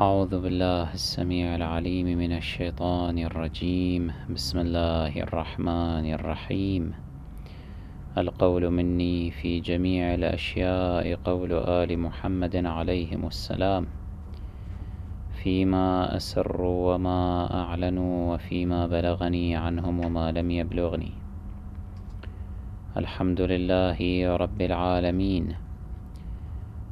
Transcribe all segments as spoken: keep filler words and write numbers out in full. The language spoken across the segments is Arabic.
أعوذ بالله السميع العليم من الشيطان الرجيم. بسم الله الرحمن الرحيم. القول مني في جميع الأشياء قول آل محمد عليهم السلام، فيما أسروا وما أعلنوا وفيما بلغني عنهم وما لم يبلغني. الحمد لله رب العالمين،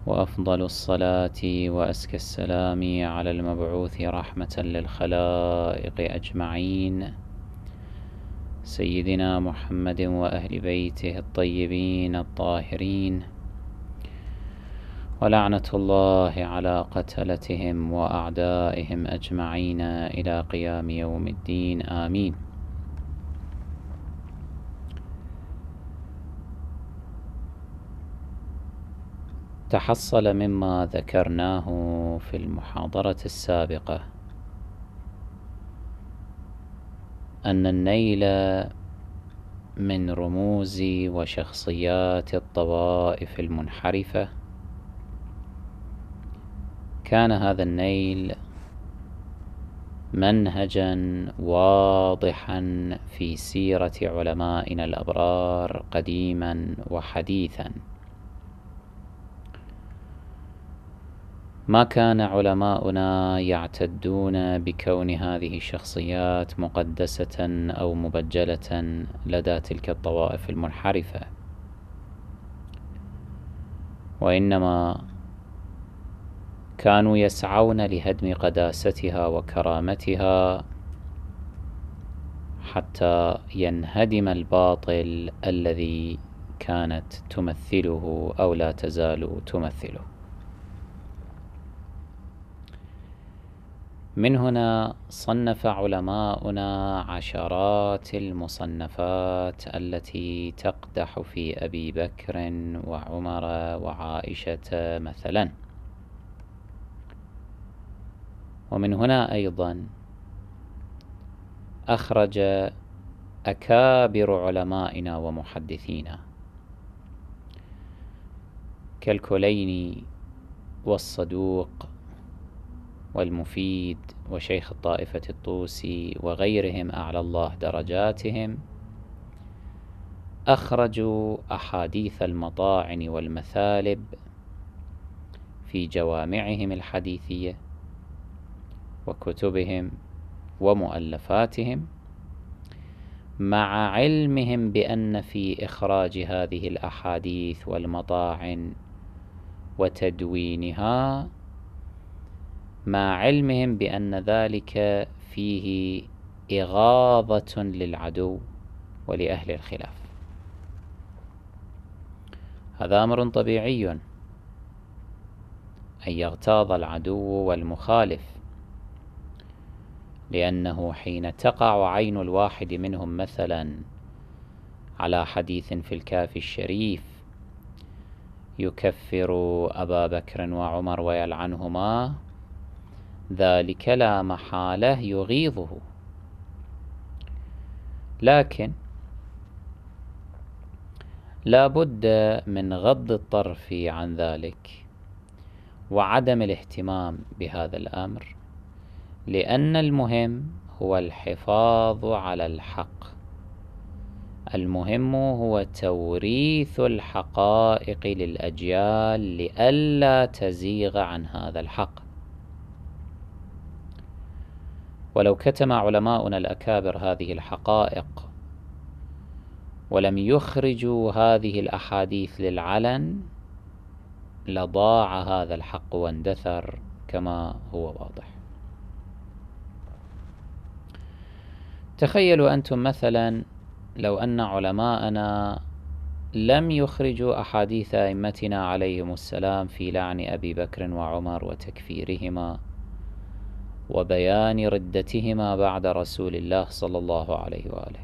وأفضل الصلاة وأزكى السلام على المبعوث رحمة للخلائق أجمعين، سيدنا محمد وأهل بيته الطيبين الطاهرين، ولعنة الله على قتلتهم وأعدائهم أجمعين إلى قيام يوم الدين، آمين. تحصل مما ذكرناه في المحاضرة السابقة أن النيل من رموز وشخصيات الطوائف المنحرفة. كان هذا النيل منهجا واضحا في سيرة علمائنا الأبرار قديما وحديثا. ما كان علماؤنا يعتدون بكون هذه الشخصيات مقدسة أو مبجلة لدى تلك الطوائف المنحرفة، وإنما كانوا يسعون لهدم قداستها وكرامتها حتى ينهدم الباطل الذي كانت تمثله أو لا تزال تمثله. من هنا صنف علماؤنا عشرات المصنفات التي تقدح في أبي بكر وعمر وعائشة مثلا. ومن هنا أيضا أخرج أكابر علمائنا ومحدثينا كالكليني والصدوق والمفيد وشيخ الطائفة الطوسي وغيرهم، أعلى الله درجاتهم، أخرجوا أحاديث المطاعن والمثالب في جوامعهم الحديثية وكتبهم ومؤلفاتهم، مع علمهم بأن في إخراج هذه الأحاديث والمطاعن وتدوينها، مع علمهم بأن ذلك فيه إغاظة للعدو ولأهل الخلاف. هذا أمر طبيعي أن يغتاظ العدو والمخالف، لأنه حين تقع عين الواحد منهم مثلا على حديث في الكافي الشريف يكفر أبا بكر وعمر ويلعنهما، ذلك لا محالة يغيظه. لكن لا بد من غض الطرف عن ذلك وعدم الاهتمام بهذا الأمر، لأن المهم هو الحفاظ على الحق، المهم هو توريث الحقائق للأجيال لئلا تزيغ عن هذا الحق. ولو كتم علماؤنا الأكابر هذه الحقائق ولم يخرجوا هذه الأحاديث للعلن لضاع هذا الحق واندثر كما هو واضح. تخيلوا أنتم مثلا لو أن علماءنا لم يخرجوا أحاديث أئمتنا عليهم السلام في لعن أبي بكر وعمر وتكفيرهما وبيان ردتهما بعد رسول الله صلى الله عليه وآله،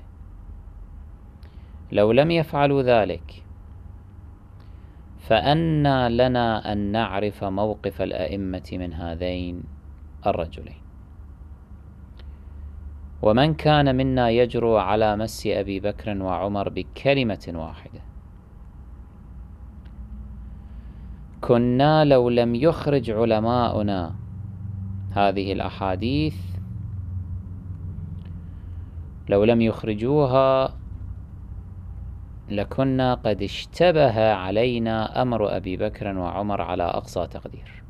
لو لم يفعلوا ذلك فأنى لنا أن نعرف موقف الأئمة من هذين الرجلين؟ ومن كان منا يجرؤ على مس أبي بكر وعمر بكلمة واحدة؟ كنا لو لم يخرج علماؤنا هذه الأحاديث لو لم يخرجوها لكنا قد اشتبه علينا أمر أبي بكر وعمر على أقصى تقدير،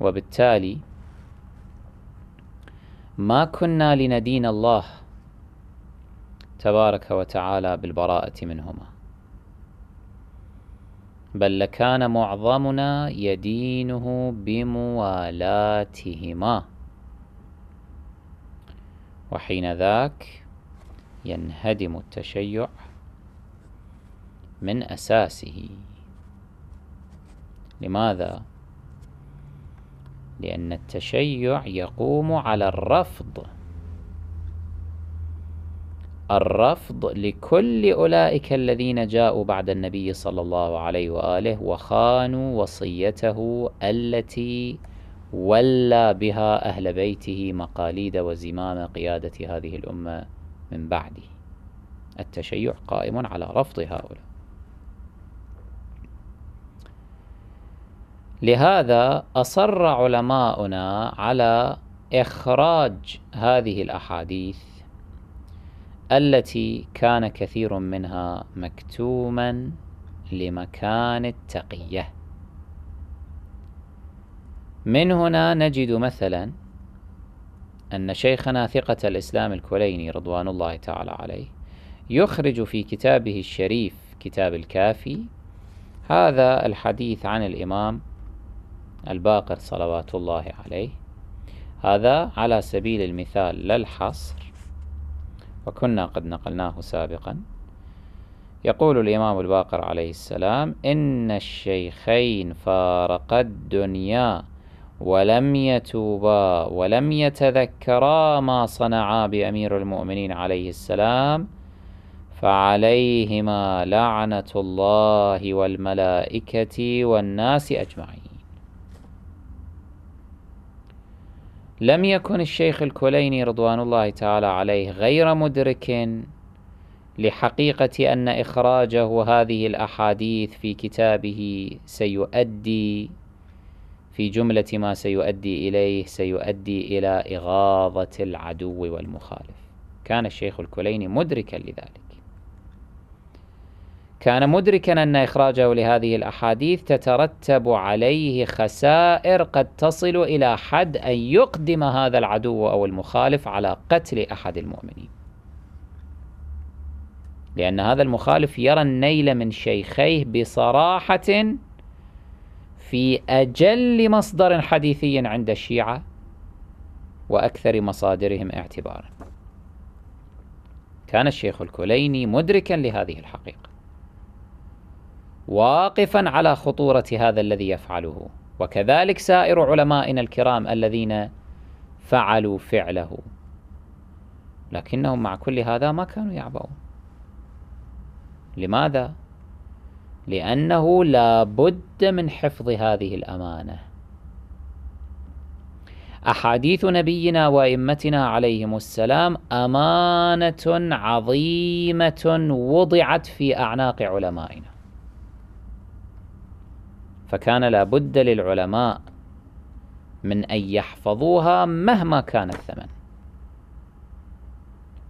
وبالتالي ما كنا لندين الله تبارك وتعالى بالبراءة منهما، بل لكان معظمنا يدينه بموالاتهما، وحين ذاك ينهدم التشيع من أساسه. لماذا؟ لأن التشيع يقوم على الرفض الرفض لكل أولئك الذين جاءوا بعد النبي صلى الله عليه وآله وخانوا وصيته التي ولى بها أهل بيته مقاليد وزمام قيادة هذه الأمة من بعده. التشيع قائم على رفض هؤلاء. لهذا أصر علماؤنا على إخراج هذه الأحاديث التي كان كثير منها مكتوما لمكان التقية. من هنا نجد مثلا أن شيخنا ثقة الإسلام الكليني رضوان الله تعالى عليه يخرج في كتابه الشريف كتاب الكافي هذا الحديث عن الإمام الباقر صلوات الله عليه، هذا على سبيل المثال لا الحصر، وكنا قد نقلناه سابقا. يقول الإمام الباقر عليه السلام: إن الشيخين فارقا الدنيا ولم يتوبا ولم يتذكرا ما صنعا بأمير المؤمنين عليه السلام، فعليهما لعنة الله والملائكة والناس أجمعين. لم يكن الشيخ الكليني رضوان الله تعالى عليه غير مدرك لحقيقة أن إخراجه هذه الأحاديث في كتابه سيؤدي في جملة ما سيؤدي إليه سيؤدي إلى إغاظة العدو والمخالف. كان الشيخ الكليني مدركا لذلك، كان مدركا أن إخراجه لهذه الأحاديث تترتب عليه خسائر قد تصل إلى حد أن يقدم هذا العدو أو المخالف على قتل أحد المؤمنين، لأن هذا المخالف يرى النيل من شيخيه بصراحة في أجل مصدر حديثي عند الشيعة وأكثر مصادرهم اعتبارا. كان الشيخ الكليني مدركا لهذه الحقيقة، واقفا على خطورة هذا الذي يفعله، وكذلك سائر علمائنا الكرام الذين فعلوا فعله، لكنهم مع كل هذا ما كانوا يعبؤون. لماذا؟ لأنه لا بد من حفظ هذه الأمانة. أحاديث نبينا وأئمتنا عليهم السلام أمانة عظيمة وضعت في أعناق علمائنا، فكان لابد للعلماء من أن يحفظوها مهما كان الثمن،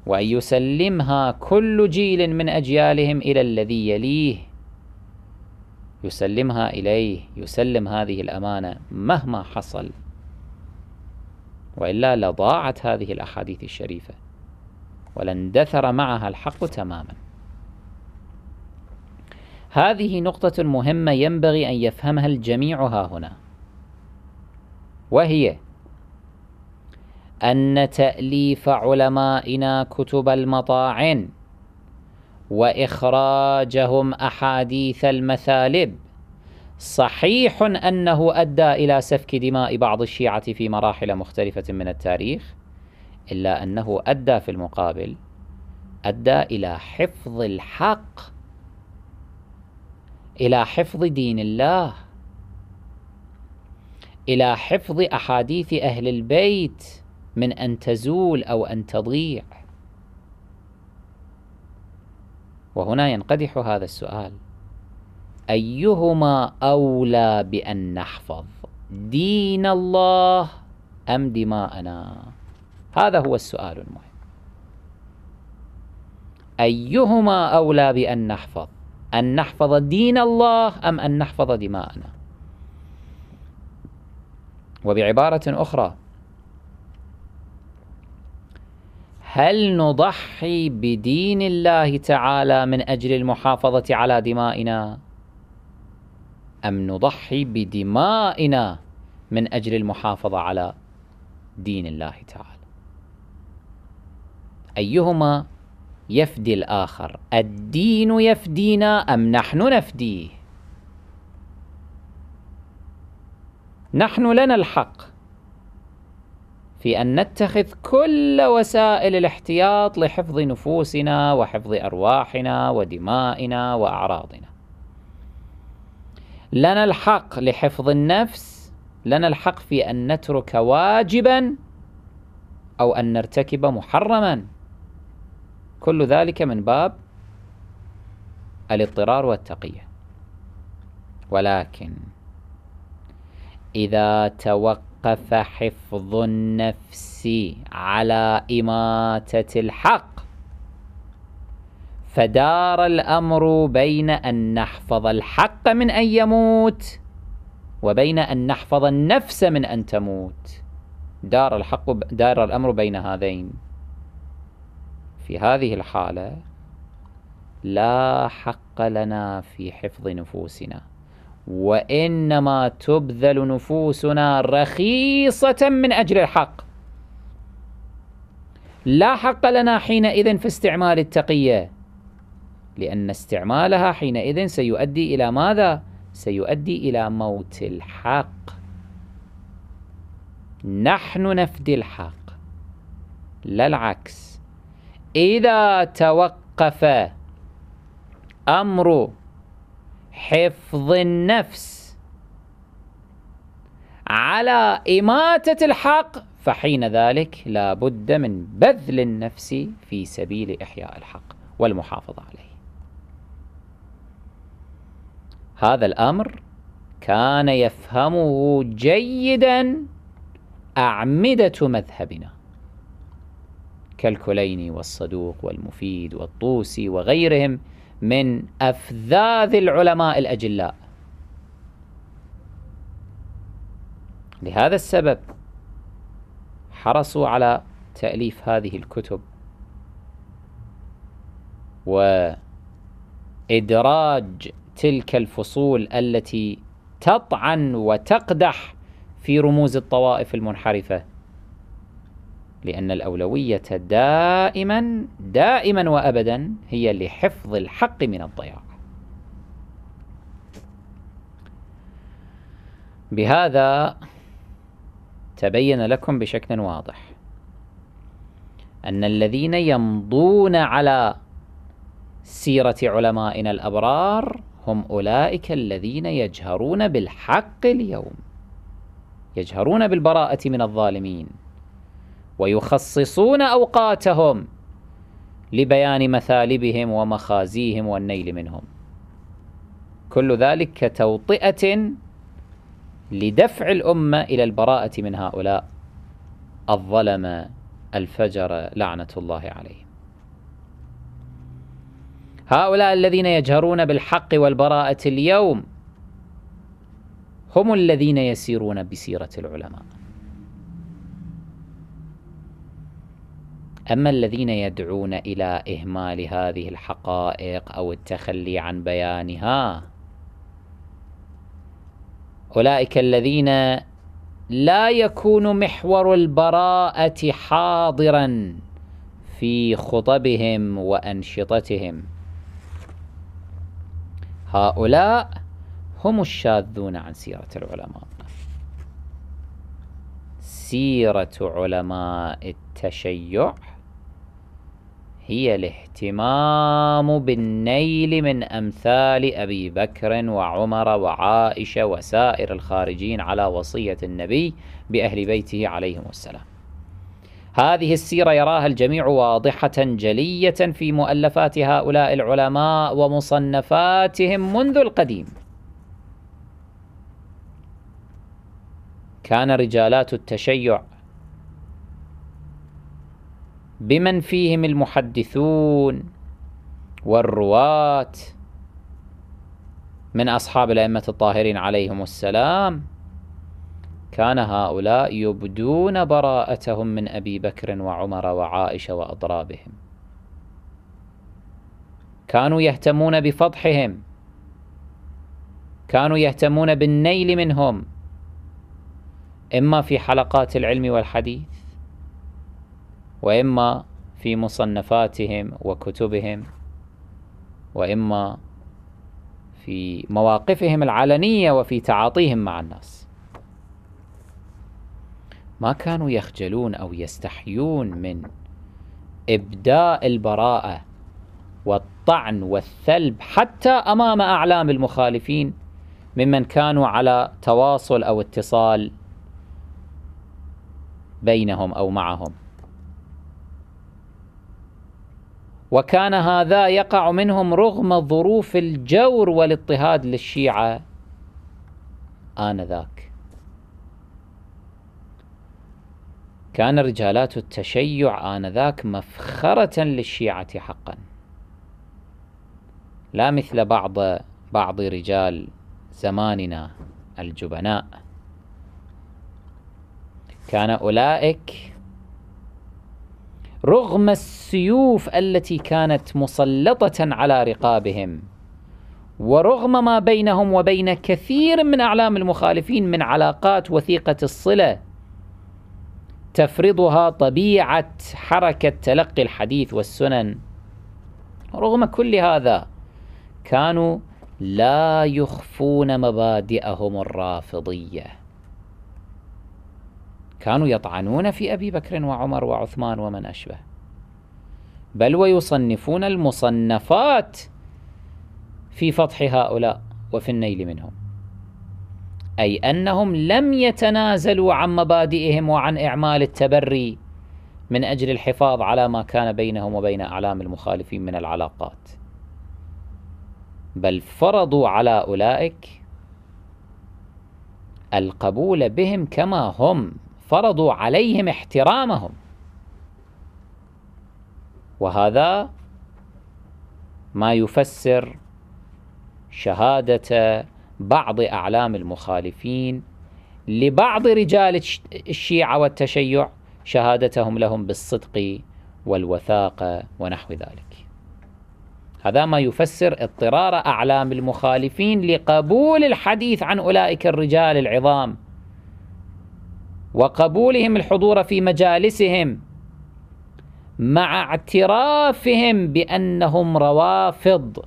وأن يسلمها كل جيل من أجيالهم إلى الذي يليه، يسلمها إليه، يسلم هذه الأمانة مهما حصل، وإلا لضاعت هذه الأحاديث الشريفة ولندثر معها الحق تماما. هذه نقطة مهمة ينبغي أن يفهمها الجميع ها هنا، وهي أن تأليف علمائنا كتب المطاعن وإخراجهم أحاديث المثالب صحيح أنه أدى إلى سفك دماء بعض الشيعة في مراحل مختلفة من التاريخ، إلا أنه أدى في المقابل أدى إلى حفظ الحق، إلى حفظ دين الله، إلى حفظ أحاديث أهل البيت من أن تزول أو أن تضيع. وهنا ينقدح هذا السؤال: أيهما أولى بأن نحفظ؟ دين الله أم دماءنا؟ هذا هو السؤال المهم. أيهما أولى بأن نحفظ؟ أن نحفظ دين الله أم أن نحفظ دماءنا؟ وبعبارة أخرى، هل نضحي بدين الله تعالى من أجل المحافظة على دمائنا؟ أم نضحي بدمائنا من أجل المحافظة على دين الله تعالى؟ أيهما يفدي الآخر؟ الدين يفدينا أم نحن نفديه؟ نحن لنا الحق في أن نتخذ كل وسائل الاحتياط لحفظ نفوسنا وحفظ أرواحنا ودمائنا وأعراضنا. لنا الحق لحفظ النفس، لنا الحق في أن نترك واجبا أو أن نرتكب محرما، كل ذلك من باب الاضطرار والتقية. ولكن إذا توقف حفظ النفس على إماتة الحق، فدار الأمر بين أن نحفظ الحق من أن يموت وبين أن نحفظ النفس من أن تموت. دار الحق دار الأمر بين هذين. في هذه الحالة لا حق لنا في حفظ نفوسنا، وإنما تبذل نفوسنا رخيصة من أجل الحق. لا حق لنا حينئذ في استعمال التقية، لأن استعمالها حينئذ سيؤدي إلى ماذا؟ سيؤدي إلى موت الحق. نحن نفدي الحق لا العكس. إذا توقف أمر حفظ النفس على إماتة الحق، فحين ذلك لا بد من بذل النفس في سبيل إحياء الحق والمحافظة عليه. هذا الأمر كان يفهمه جيدا أعمدة مذهبنا كالكليني والصدوق والمفيد والطوسي وغيرهم من أفذاذ العلماء الأجلاء. لهذا السبب حرصوا على تأليف هذه الكتب وإدراج تلك الفصول التي تطعن وتقدح في رموز الطوائف المنحرفة، لأن الأولوية دائما دائما وأبدا هي لحفظ الحق من الضياع. بهذا تبين لكم بشكل واضح أن الذين يمضون على سيرة علمائنا الأبرار هم أولئك الذين يجهرون بالحق اليوم، يجهرون بالبراءة من الظالمين، ويخصصون أوقاتهم لبيان مثالبهم ومخازيهم والنيل منهم. كل ذلك كتوطئة لدفع الأمة إلى البراءة من هؤلاء الظلمة الفجرة لعنة الله عليهم. هؤلاء الذين يجهرون بالحق والبراءة اليوم هم الذين يسيرون بسيرة العلماء. أما الذين يدعون إلى إهمال هذه الحقائق أو التخلي عن بيانها، أولئك الذين لا يكون محور البراءة حاضرا في خطبهم وأنشطتهم، هؤلاء هم الشاذون عن سيرة العلماء. سيرة علماء التشيع هي الاهتمام بالنيل من أمثال أبي بكر وعمر وعائشة وسائر الخارجين على وصية النبي بأهل بيته عليهم السلام. هذه السيرة يراها الجميع واضحة جلية في مؤلفات هؤلاء العلماء ومصنفاتهم منذ القديم. كان رجالات التشيع بمن فيهم المحدثون والرواة من أصحاب الأئمة الطاهرين عليهم السلام، كان هؤلاء يبدون براءتهم من أبي بكر وعمر وعائشة وأطرابهم، كانوا يهتمون بفضحهم، كانوا يهتمون بالنيل منهم، إما في حلقات العلم والحديث وإما في مصنفاتهم وكتبهم وإما في مواقفهم العلنية وفي تعاطيهم مع الناس. ما كانوا يخجلون أو يستحيون من إبداء البراءة والطعن والثلب حتى أمام أعلام المخالفين ممن كانوا على تواصل أو اتصال بينهم أو معهم. وكان هذا يقع منهم رغم ظروف الجور والاضطهاد للشيعة آنذاك. كان رجالات التشيع آنذاك مفخرة للشيعة حقا، لا مثل بعض بعض رجال زماننا الجبناء. كان أولئك رغم السيوف التي كانت مسلطة على رقابهم ورغم ما بينهم وبين كثير من أعلام المخالفين من علاقات وثيقة الصلة تفرضها طبيعة حركة تلقي الحديث والسنن، رغم كل هذا كانوا لا يخفون مبادئهم الرافضية. كانوا يطعنون في أبي بكر وعمر وعثمان ومن أشبه، بل ويصنفون المصنفات في فضح هؤلاء وفي النيل منهم، أي أنهم لم يتنازلوا عن مبادئهم وعن إعمال التبري من أجل الحفاظ على ما كان بينهم وبين أعلام المخالفين من العلاقات، بل فرضوا على أولئك القبول بهم كما هم، فرضوا عليهم احترامهم. وهذا ما يفسر شهادة بعض أعلام المخالفين لبعض رجال الشيعة والتشيع، شهادتهم لهم بالصدق والوثاقة ونحو ذلك. هذا ما يفسر اضطرار أعلام المخالفين لقبول الحديث عن أولئك الرجال العظام وقبولهم الحضور في مجالسهم مع اعترافهم بأنهم روافض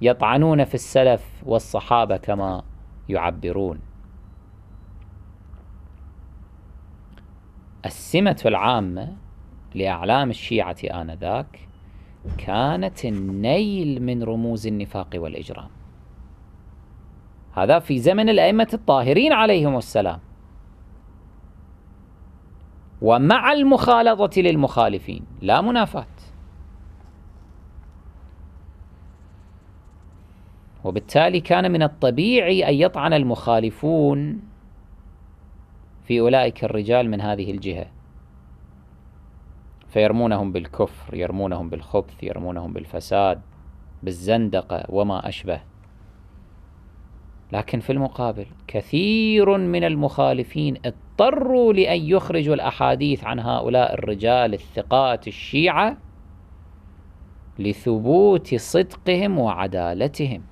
يطعنون في السلف والصحابة كما يعبرون. السمة العامة لأعلام الشيعة آنذاك كانت النيل من رموز النفاق والإجرام، هذا في زمن الأئمة الطاهرين عليهم السلام ومع المخالطة للمخالفين لا منافاة. وبالتالي كان من الطبيعي أن يطعن المخالفون في أولئك الرجال من هذه الجهة، فيرمونهم بالكفر، يرمونهم بالخبث، يرمونهم بالفساد، بالزندقة وما أشبه. لكن في المقابل كثير من المخالفين اضطروا لأن يخرجوا الأحاديث عن هؤلاء الرجال الثقات الشيعة لثبوت صدقهم وعدالتهم،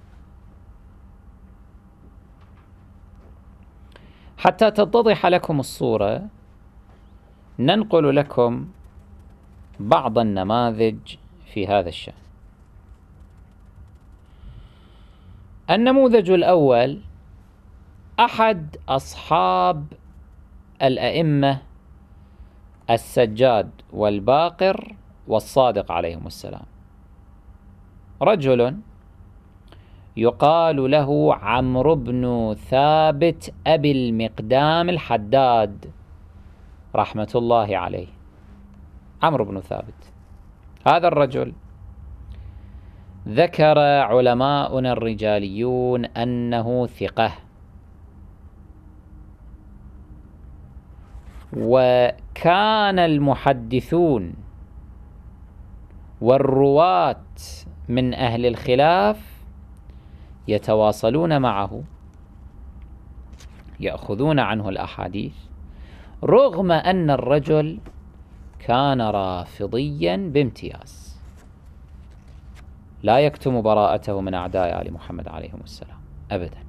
حتى تتضح لكم الصورة. ننقل لكم بعض النماذج في هذا الشأن. النموذج الأول أحد أصحاب الأئمة السجاد والباقر والصادق عليهم السلام، رجل يقال له عمرو بن ثابت أبي المقدام الحداد رحمة الله عليه. عمرو بن ثابت هذا الرجل ذكر علماؤنا الرجاليون أنه ثقة، وكان المحدثون والرواة من أهل الخلاف يتواصلون معه، يأخذون عنه الأحاديث، رغم أن الرجل كان رافضيا بامتياز، لا يكتم براءته من أعداء آل محمد عليهم السلام أبدا.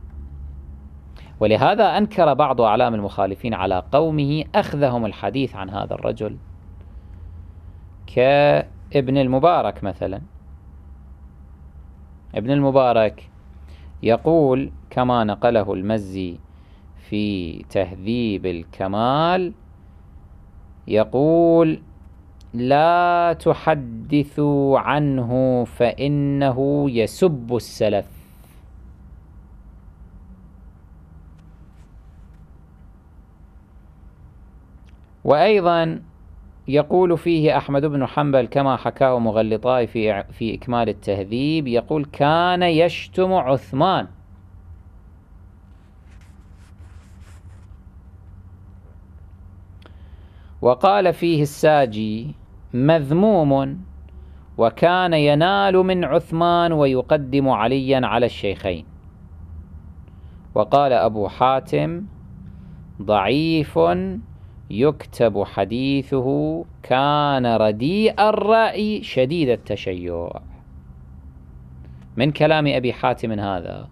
ولهذا أنكر بعض أعلام المخالفين على قومه أخذهم الحديث عن هذا الرجل، كابن المبارك مثلا. ابن المبارك يقول كما نقله المزي في تهذيب الكمال، يقول: لا تحدثوا عنه فإنه يسب السلف. وأيضا يقول فيه أحمد بن حنبل كما حكاه مغلطاي في في إكمال التهذيب، يقول: كان يشتم عثمان. وقال فيه الساجي: مذموم، وكان ينال من عثمان ويقدم عليا على الشيخين. وقال أبو حاتم: ضعيف يكتب حديثه، كان رديء الرأي شديد التشيع. من كلام أبي حاتم هذا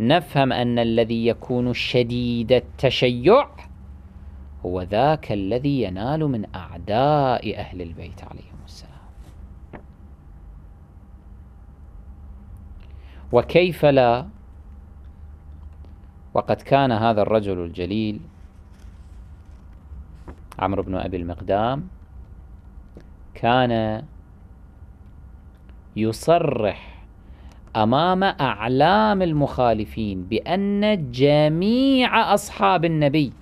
نفهم أن الذي يكون شديد التشيع هو ذاك الذي ينال من أعداء أهل البيت عليهم السلام. وكيف لا، وقد كان هذا الرجل الجليل عمرو بن أبي المقدام كان يصرح أمام أعلام المخالفين بأن جميع أصحاب النبي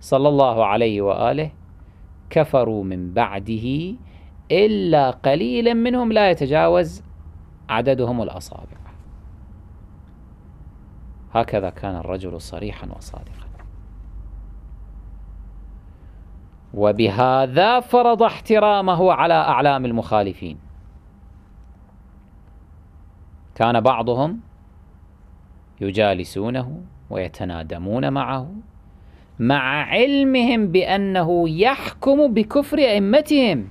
صلى الله عليه وآله كفروا من بعده إلا قليلا منهم لا يتجاوز عددهم الأصابع. هكذا كان الرجل صريحا وصادقا، وبهذا فرض احترامه على أعلام المخالفين. كان بعضهم يجالسونه ويتنادمون معه مع علمهم بأنه يحكم بكفر أئمتهم،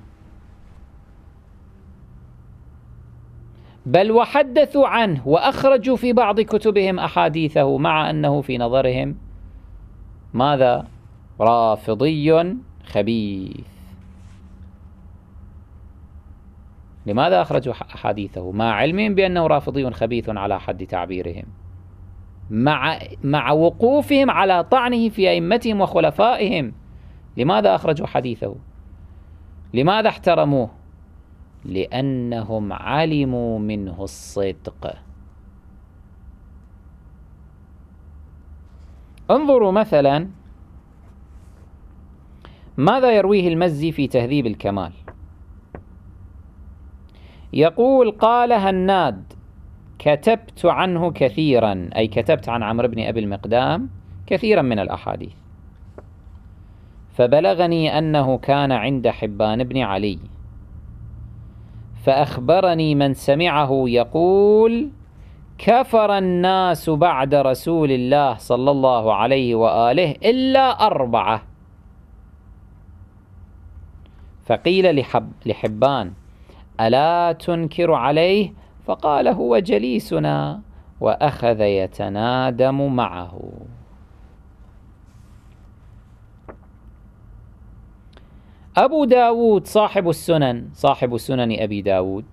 بل وحدثوا عنه وأخرجوا في بعض كتبهم أحاديثه، مع أنه في نظرهم ماذا؟ رافضي خبيث. لماذا أخرجوا أحاديثه مع علمهم بأنه رافضي خبيث على حد تعبيرهم، مع مع وقوفهم على طعنه في أئمتهم وخلفائهم؟ لماذا أخرجوا حديثه؟ لماذا احترموه؟ لأنهم علموا منه الصدق. انظروا مثلا ماذا يرويه المزي في تهذيب الكمال. يقول: قال هناد: كتبت عنه كثيرا، أي كتبت عن عمرو بن أبي المقدام كثيرا من الأحاديث، فبلغني أنه كان عند حبان بن علي، فأخبرني من سمعه يقول: كفر الناس بعد رسول الله صلى الله عليه وآله إلا أربعة. فقيل لحب لحبان: ألا تنكر عليه؟ فقال: هو جليسنا. وأخذ يتنادم معه. أبو داود صاحب السنن صاحب سنن أبي داود،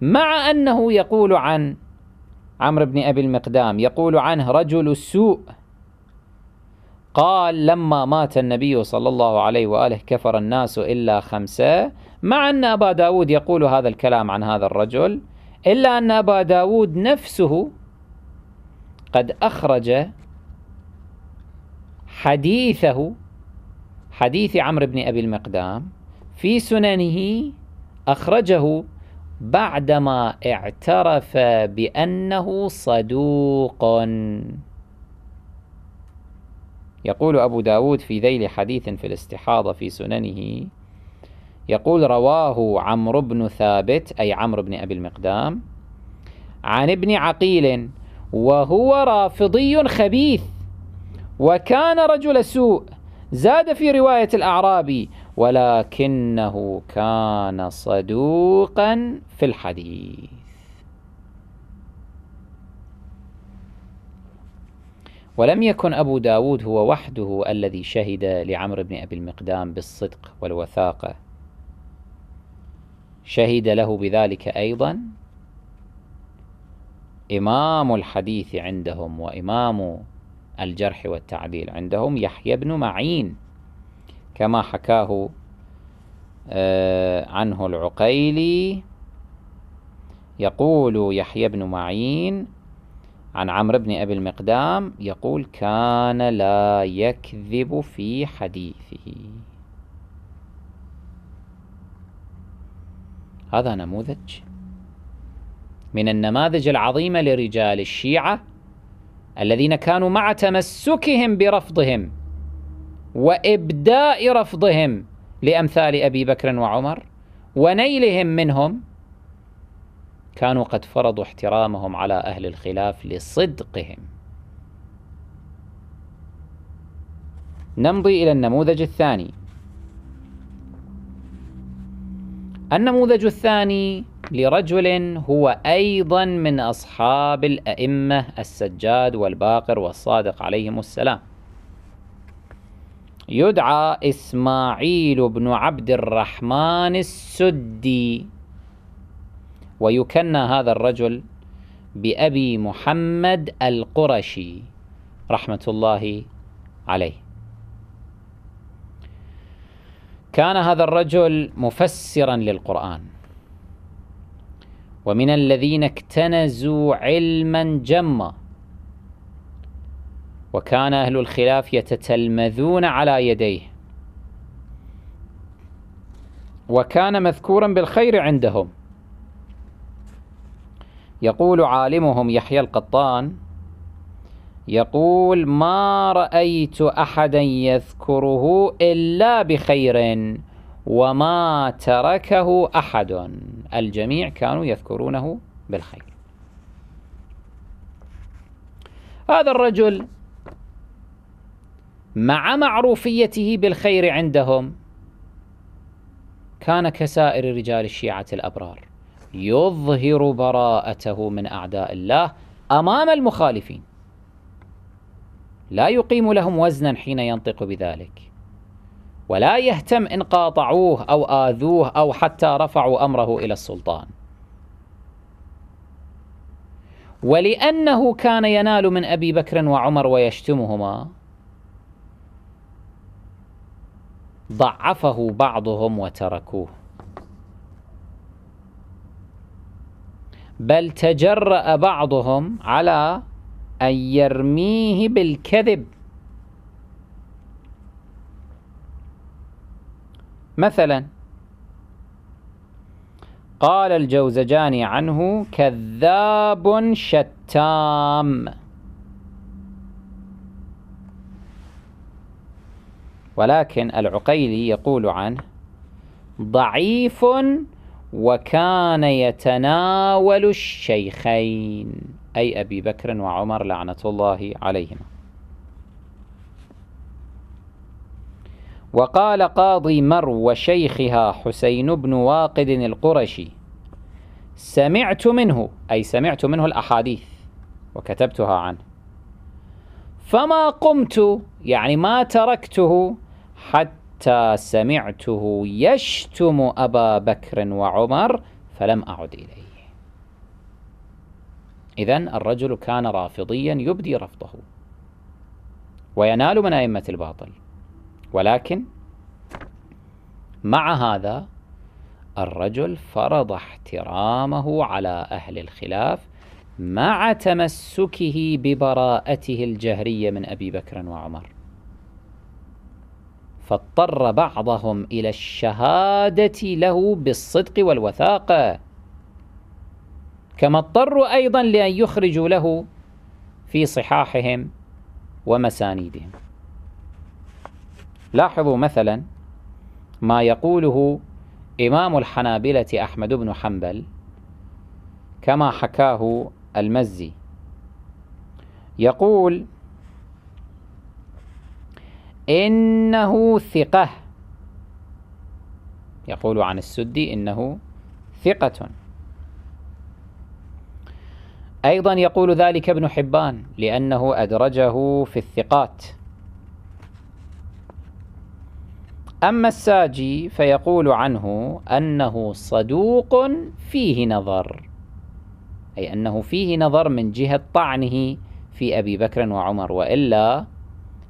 مع أنه يقول عن عمرو بن أبي المقدام، يقول عنه: رجل السوء، قال: لما مات النبي صلى الله عليه وآله كفر الناس إلا خمسة. مع أن أبا داود يقول هذا الكلام عن هذا الرجل، إلا أن أبا داود نفسه قد أخرج حديثه، حديث عمرو بن أبي المقدام في سننه، أخرجه بعدما اعترف بأنه صدوق. يقول أبو داود في ذيل حديث في الاستحاضة في سننه، يقول رواه عمرو بن ثابت أي عمرو بن أبي المقدام عن ابن عقيل وهو رافضي خبيث وكان رجل سوء، زاد في رواية الأعرابي ولكنه كان صدوقا في الحديث. ولم يكن أبو داود هو وحده الذي شهد لعمرو بن أبي المقدام بالصدق والوثاقة، شهد له بذلك أيضا إمام الحديث عندهم وإمام الجرح والتعديل عندهم يحيى بن معين، كما حكاه عنه العقيلي. يقول يحيى بن معين عن عمرو بن أبي المقدام يقول كان لا يكذب في حديثه. هذا نموذج من النماذج العظيمة لرجال الشيعة الذين كانوا مع تمسكهم برفضهم وإبداء رفضهم لأمثال أبي بكر وعمر ونيلهم منهم، كانوا قد فرضوا احترامهم على أهل الخلاف لصدقهم. نمضي إلى النموذج الثاني. النموذج الثاني لرجل هو أيضا من أصحاب الأئمة السجاد والباقر والصادق عليهم السلام، يدعى إسماعيل بن عبد الرحمن السدي، ويكنى هذا الرجل بأبي محمد القرشي رحمة الله عليه. كان هذا الرجل مفسرا للقرآن، ومن الذين اكتنزوا علما جما، وكان أهل الخلاف يتتلمذون على يديه، وكان مذكورا بالخير عندهم. يقول عالمهم يحيى القطان، يقول ما رأيت أحدا يذكره إلا بخير وما تركه أحد، الجميع كانوا يذكرونه بالخير. هذا الرجل مع معروفيته بالخير عندهم كان كسائر رجال الشيعة الأبرار، يظهر براءته من أعداء الله أمام المخالفين، لا يقيم لهم وزنا حين ينطق بذلك، ولا يهتم إن قاطعوه أو آذوه أو حتى رفعوا أمره إلى السلطان. ولأنه كان ينال من أبي بكر وعمر ويشتمهما، ضعفه بعضهم وتركوه، بل تجرأ بعضهم على أن يرميه بالكذب. مثلا قال الجوزجاني عنه كذاب شتام، ولكن العقيلي يقول عنه ضعيف وكان يتناول الشيخين أي أبي بكر وعمر لعنة الله عليهما. وقال قاضي مرو وشيخها حسين بن واقد القرشي سمعت منه أي سمعت منه الأحاديث وكتبتها عنه، فما قمت يعني ما تركته حتى سمعته يشتم أبا بكر وعمر فلم أعد إليه. إذن الرجل كان رافضيا يبدي رفضه وينال من أئمة الباطل، ولكن مع هذا الرجل فرض احترامه على أهل الخلاف مع تمسكه ببراءته الجهرية من أبي بكر وعمر، فاضطر بعضهم إلى الشهادة له بالصدق والوثاقة، كما اضطروا أيضا لأن يخرجوا له في صحاحهم ومسانيدهم. لاحظوا مثلا ما يقوله إمام الحنابلة أحمد بن حنبل كما حكاه المزي، يقول: إنه ثقة، يقول عن السدي إنه ثقة. أيضا يقول ذلك ابن حبان لأنه أدرجه في الثقات. أما الساجي فيقول عنه أنه صدوق فيه نظر، أي أنه فيه نظر من جهة طعنه في أبي بكر وعمر، وإلا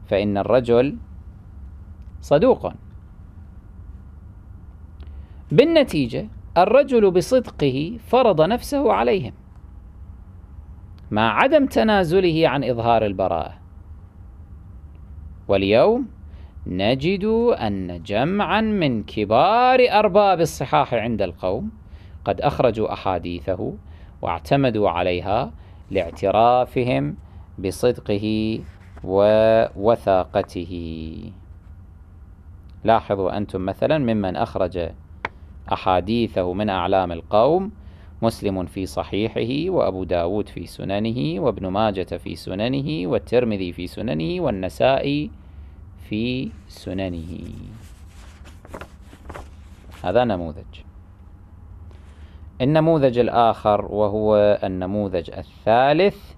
فإن الرجل صدوق. بالنتيجة الرجل بصدقه فرض نفسه عليهم مع عدم تنازله عن إظهار البراءة. واليوم نجد أن جمعا من كبار أرباب الصحاح عند القوم قد أخرجوا أحاديثه واعتمدوا عليها لاعترافهم بصدقه ووثاقته. لاحظوا أنتم مثلا ممن أخرج أحاديثه من أعلام القوم مسلم في صحيحه، وأبو داود في سننه، وابن ماجة في سننه، والترمذي في سننه، والنسائي في سننه. هذا نموذج. النموذج الآخر وهو النموذج الثالث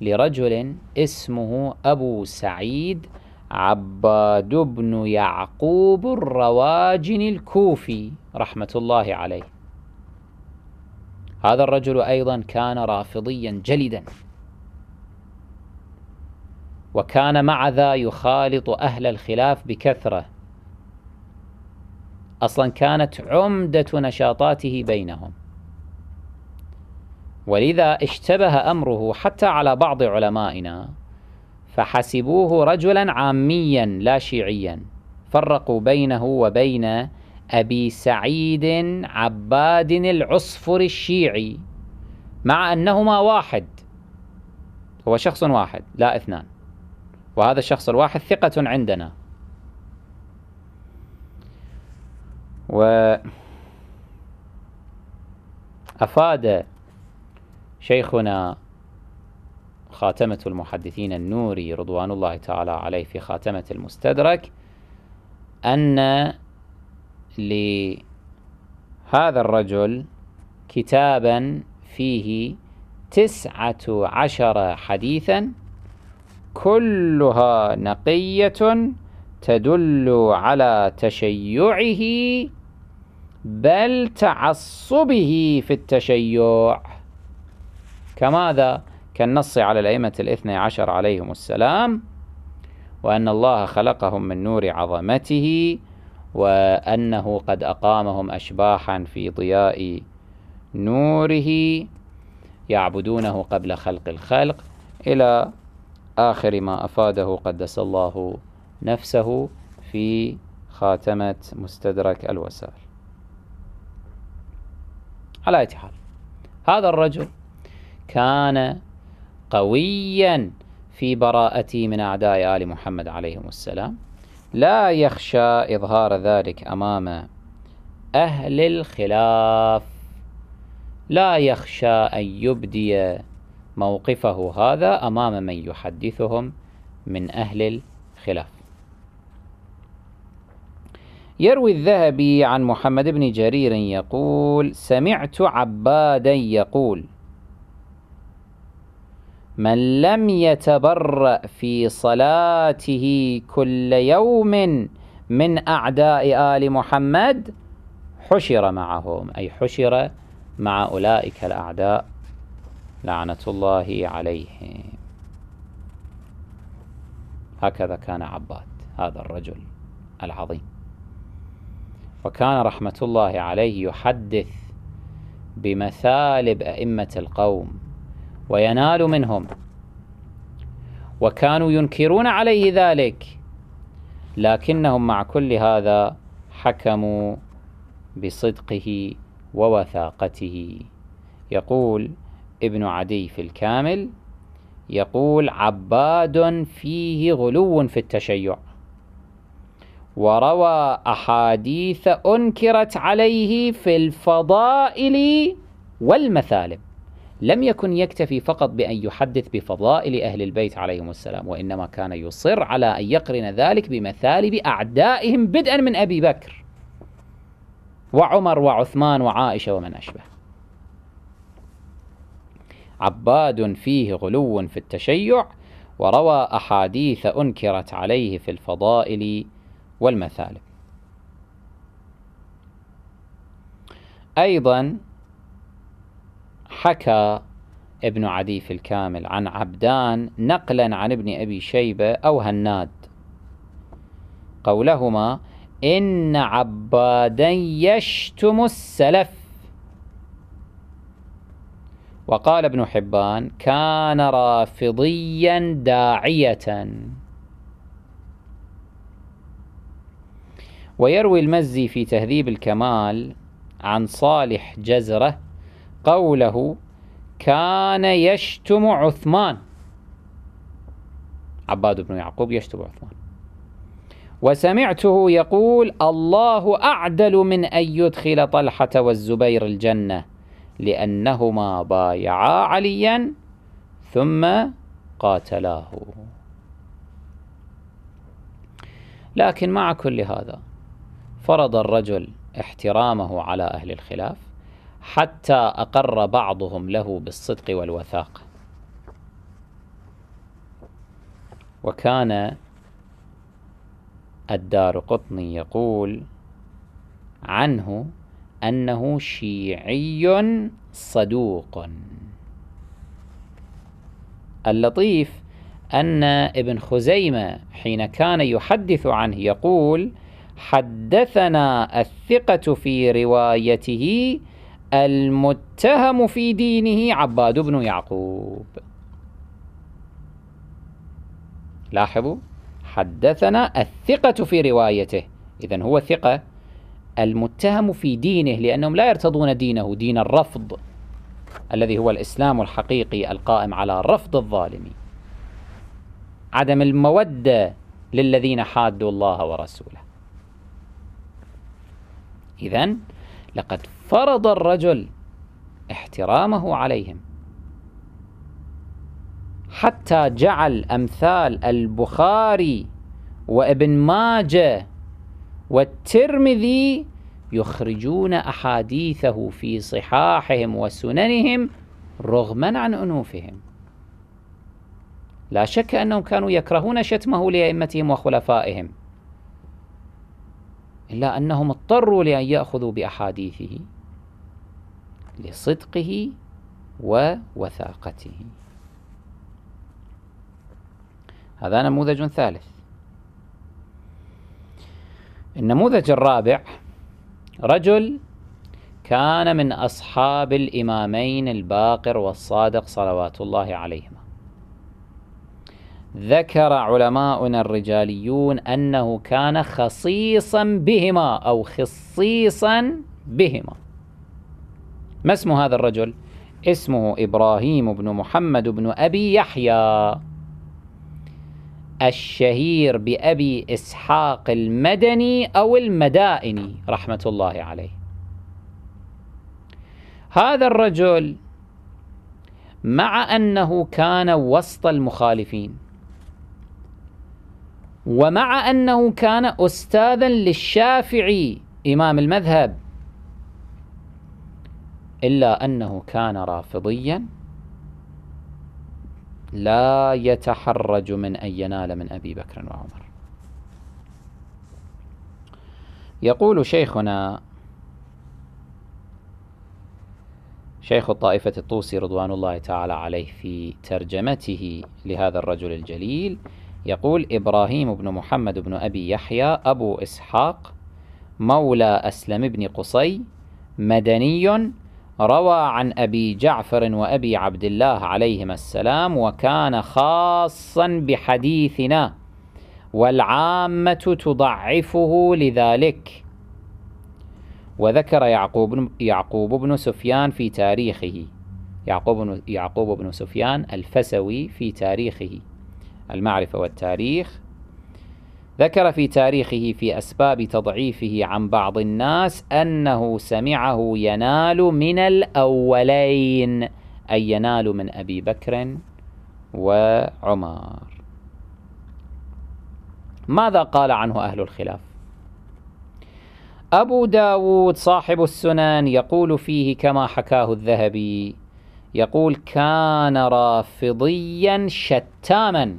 لرجل اسمه أبو سعيد عباد بن يعقوب الرواجن الكوفي رحمة الله عليه. هذا الرجل أيضا كان رافضيا جلدا، وكان مع ذا يخالط أهل الخلاف بكثرة، أصلا كانت عمدة نشاطاته بينهم، ولذا اشتبه أمره حتى على بعض علمائنا فحسبوه رجلا عاميا لا شيعيا، فرقوا بينه وبين أبي سعيد عباد العصفر الشيعي، مع أنهما واحد، هو شخص واحد لا اثنان، وهذا الشخص الواحد ثقة عندنا. وأفاد شيخنا خاتمة المحدثين النوري رضوان الله تعالى عليه في خاتمة المستدرك أن لهذا الرجل كتابا فيه تسعة عشر حديثا كلها نقية تدل على تشيعه بل تعصبه في التشيع، كماذا؟ كالنص على الأئمة الاثني عشر عليهم السلام، وأن الله خلقهم من نور عظمته، وأنه قد أقامهم أشباحا في ضياء نوره، يعبدونه قبل خلق الخلق، إلى آخر ما أفاده قدس الله نفسه في خاتمة مستدرك الوسائل. على أي حال، هذا الرجل كان قويا في براءته من أعداء آل محمد عليهم السلام، لا يخشى إظهار ذلك أمام أهل الخلاف، لا يخشى أن يبدي موقفه هذا أمام من يحدثهم من أهل الخلاف. يروي الذهبي عن محمد بن جرير يقول: سمعت عبادا يقول: من لم يتبرأ في صلاته كل يوم من أعداء آل محمد حشر معهم، أي حشر مع أولئك الأعداء لعنة الله عليهم. هكذا كان عباد هذا الرجل العظيم، وكان رحمة الله عليه يحدث بمثالب أئمة القوم وينال منهم، وكانوا ينكرون عليه ذلك، لكنهم مع كل هذا حكموا بصدقه ووثاقته. يقول ابن عدي في الكامل، يقول: عباد فيه غلو في التشيع، وروى أحاديث أنكرت عليه في الفضائل والمثالب. لم يكن يكتفي فقط بأن يحدث بفضائل أهل البيت عليهم السلام، وإنما كان يصر على أن يقرن ذلك بمثالب أعدائهم، بدءا من أبي بكر وعمر وعثمان وعائشة ومن أشبه. عباد فيه غلو في التشيع، وروى أحاديث أنكرت عليه في الفضائل والمثالب. أيضا حكى ابن عدي في الكامل عن عبدان نقلا عن ابن أبي شيبة أو هناد قولهما: إن عبادا يشتم السلف. وقال ابن حبان: كان رافضيا داعية. ويروي المزي في تهذيب الكمال عن صالح جزرة قوله: كان يشتم عثمان. عباد بن يعقوب يشتم عثمان. وسمعته يقول: الله أعدل من أن يدخل طلحة والزبير الجنة، لأنهما بايعا عليا ثم قاتلاه. لكن مع كل هذا فرض الرجل احترامه على أهل الخلاف حتى أقر بعضهم له بالصدق والوثاقة. وكان الدارقطني يقول عنه أنه شيعي صدوق. اللطيف أن ابن خزيمة حين كان يحدث عنه يقول: حدثنا الثقة في روايته، المتهم في دينه عباد بن يعقوب. لاحظوا، حدثنا الثقة في روايته، إذن هو ثقة، المتهم في دينه، لأنهم لا يرتضون دينه، دين الرفض الذي هو الإسلام الحقيقي القائم على الرفض الظالمي، عدم المودة للذين حادوا الله ورسوله. إذن لقد فرض الرجل احترامه عليهم حتى جعل أمثال البخاري وابن ماجه والترمذي يخرجون أحاديثه في صحاحهم وسننهم رغما عن أنوفهم. لا شك أنهم كانوا يكرهون شتمه لأئمتهم وخلفائهم، إلا أنهم اضطروا لأن يأخذوا بأحاديثه لصدقه ووثاقته. هذا نموذج ثالث. النموذج الرابع: رجل كان من أصحاب الإمامين الباقر والصادق صلوات الله عليهما. ذكر علماؤنا الرجاليون أنه كان خصيصا بهما أو خصيصا بهما. ما اسم هذا الرجل؟ اسمه إبراهيم بن محمد بن أبي يحيى، الشهير بأبي إسحاق المدني أو المدائني رحمة الله عليه. هذا الرجل مع أنه كان وسط المخالفين، ومع أنه كان أستاذا للشافعي إمام المذهب، إلا أنه كان رافضيا لا يتحرج من أن ينال من أبي بكر وعمر. يقول شيخنا شيخ الطائفة الطوسي رضوان الله تعالى عليه في ترجمته لهذا الرجل الجليل، يقول: إبراهيم بن محمد بن أبي يحيى أبو إسحاق مولى أسلم بن قصي، مدني، روى عن أبي جعفر وأبي عبد الله عليهما السلام، وكان خاصا بحديثنا، والعامة تضعفه لذلك. وذكر يعقوب يعقوب بن سفيان في تاريخه، يعقوب يعقوب بن سفيان الفسوي في تاريخه المعرفة والتاريخ، ذكر في تاريخه في أسباب تضعيفه عن بعض الناس أنه سمعه ينال من الأولين، أي ينال من أبي بكر وعمر. ماذا قال عنه أهل الخلاف؟ أبو داود صاحب السنن يقول فيه كما حكاه الذهبي، يقول كان رافضيا شتاما.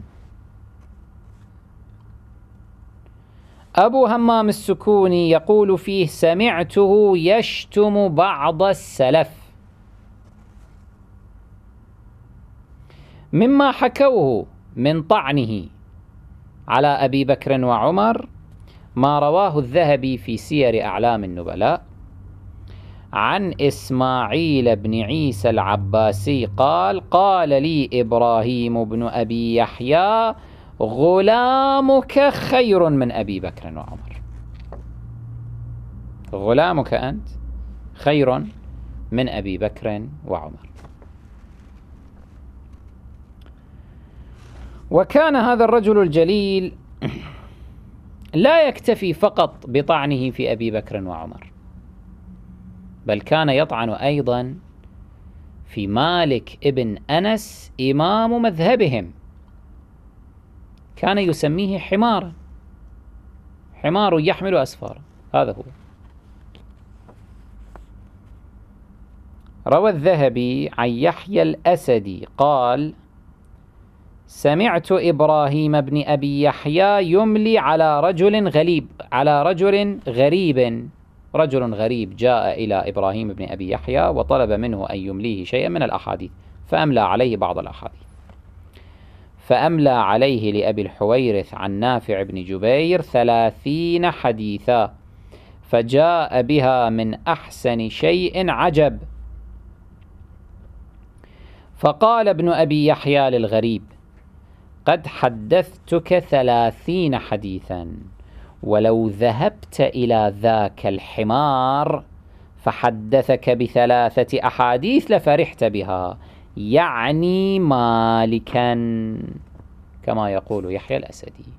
أبو همام السكوني يقول فيه سمعته يشتم بعض السلف. مما حكوه من طعنه على أبي بكر وعمر ما رواه الذهبي في سير أعلام النبلاء عن إسماعيل بن عيسى العباسي قال: قال لي إبراهيم بن أبي يحيى غلامك خير من أبي بكر وعمر. غلامك أنت خير من أبي بكر وعمر. وكان هذا الرجل الجليل لا يكتفي فقط بطعنه في أبي بكر وعمر، بل كان يطعن أيضا في مالك ابن أنس إمام مذهبهم، كان يسميه حمارا، حمار يحمل أسفارا. هذا هو. روى الذهبي عن يحيى الأسدي قال: سمعت إبراهيم بن أبي يحيى يملي على رجل غريب، على رجل غريب رجل غريب جاء إلى إبراهيم بن أبي يحيى وطلب منه أن يمليه شيئا من الأحاديث، فأملى عليه بعض الأحاديث، فأملى عليه لأبي الحويرث عن نافع بن جبير ثلاثين حديثا، فجاء بها من أحسن شيء عجب. فقال ابن أبي يحيى للغريب: قد حدثتك ثلاثين حديثا، ولو ذهبت إلى ذاك الحمار فحدثك بثلاثة أحاديث لفرحت بها، يعني مالكا، كما يقول يحيى الأسدي.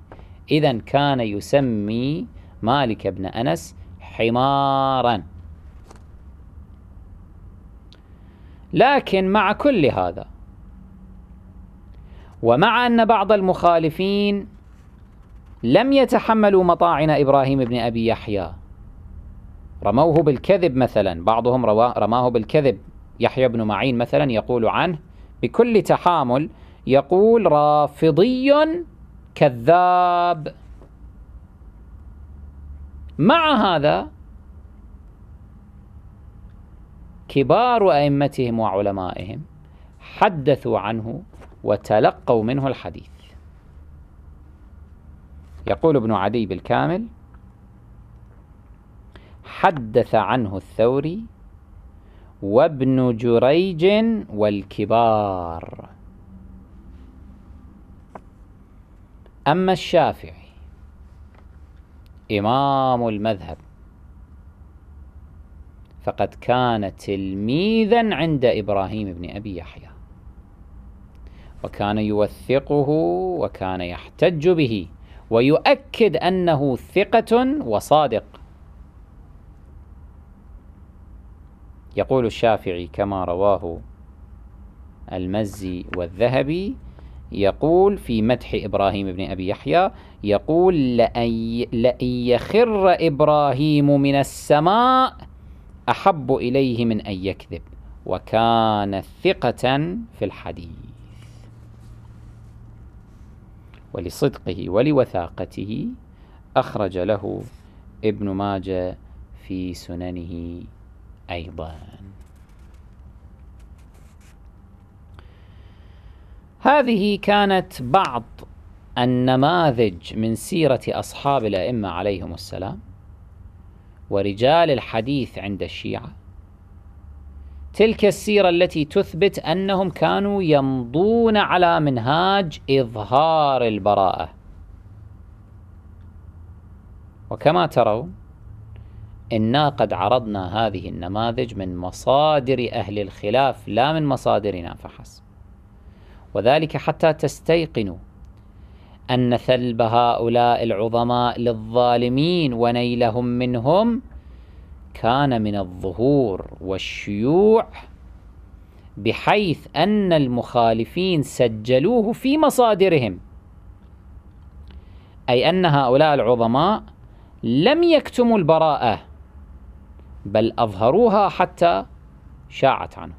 إذن كان يسمي مالك بن أنس حمارا. لكن مع كل هذا، ومع أن بعض المخالفين لم يتحملوا مطاعن إبراهيم بن أبي يحيى، رموه بالكذب مثلا، بعضهم رماه بالكذب. يحيى بن معين مثلا يقول عنه بكل تحامل، يقول رافضي كذاب. مع هذا كبار أئمتهم وعلمائهم حدثوا عنه وتلقوا منه الحديث. يقول ابن عدي بالكامل: حدث عنه الثوري وابن جريج والكبار. أما الشافعي إمام المذهب فقد كان تلميذا عند إبراهيم بن أبي يحيى، وكان يوثقه وكان يحتج به ويؤكد أنه ثقة وصادق. يقول الشافعي كما رواه المزي والذهبي، يقول في مدح إبراهيم بن أبي يحيى، يقول: لأن يخر إبراهيم من السماء أحب إليه من أن يكذب، وكان ثقة في الحديث، ولصدقه ولوثاقته أخرج له ابن ماجه في سننه أيضا. هذه كانت بعض النماذج من سيرة أصحاب الأئمة عليهم السلام ورجال الحديث عند الشيعة، تلك السيرة التي تثبت أنهم كانوا يمضون على منهاج إظهار البراءة. وكما ترون إنا قد عرضنا هذه النماذج من مصادر أهل الخلاف لا من مصادرنا فحسب، وذلك حتى تستيقنوا أن ثلب هؤلاء العظماء للظالمين ونيلهم منهم كان من الظهور والشيوع، بحيث أن المخالفين سجلوه في مصادرهم، أي أن هؤلاء العظماء لم يكتموا البراءة بل أظهروها حتى شاعت عنه.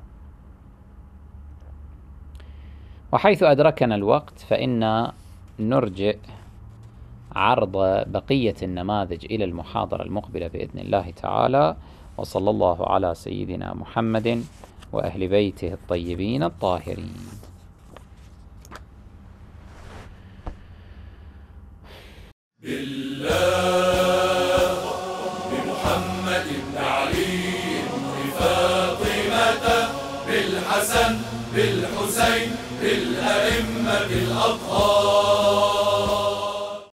وحيث أدركنا الوقت فإن نرجئ عرض بقية النماذج إلى المحاضرة المقبلة بإذن الله تعالى، وصلى الله على سيدنا محمد وأهل بيته الطيبين الطاهرين. بالله بمحمد بن علي بفاطمة بالحسن بالحسين بالأئمة الأطهار.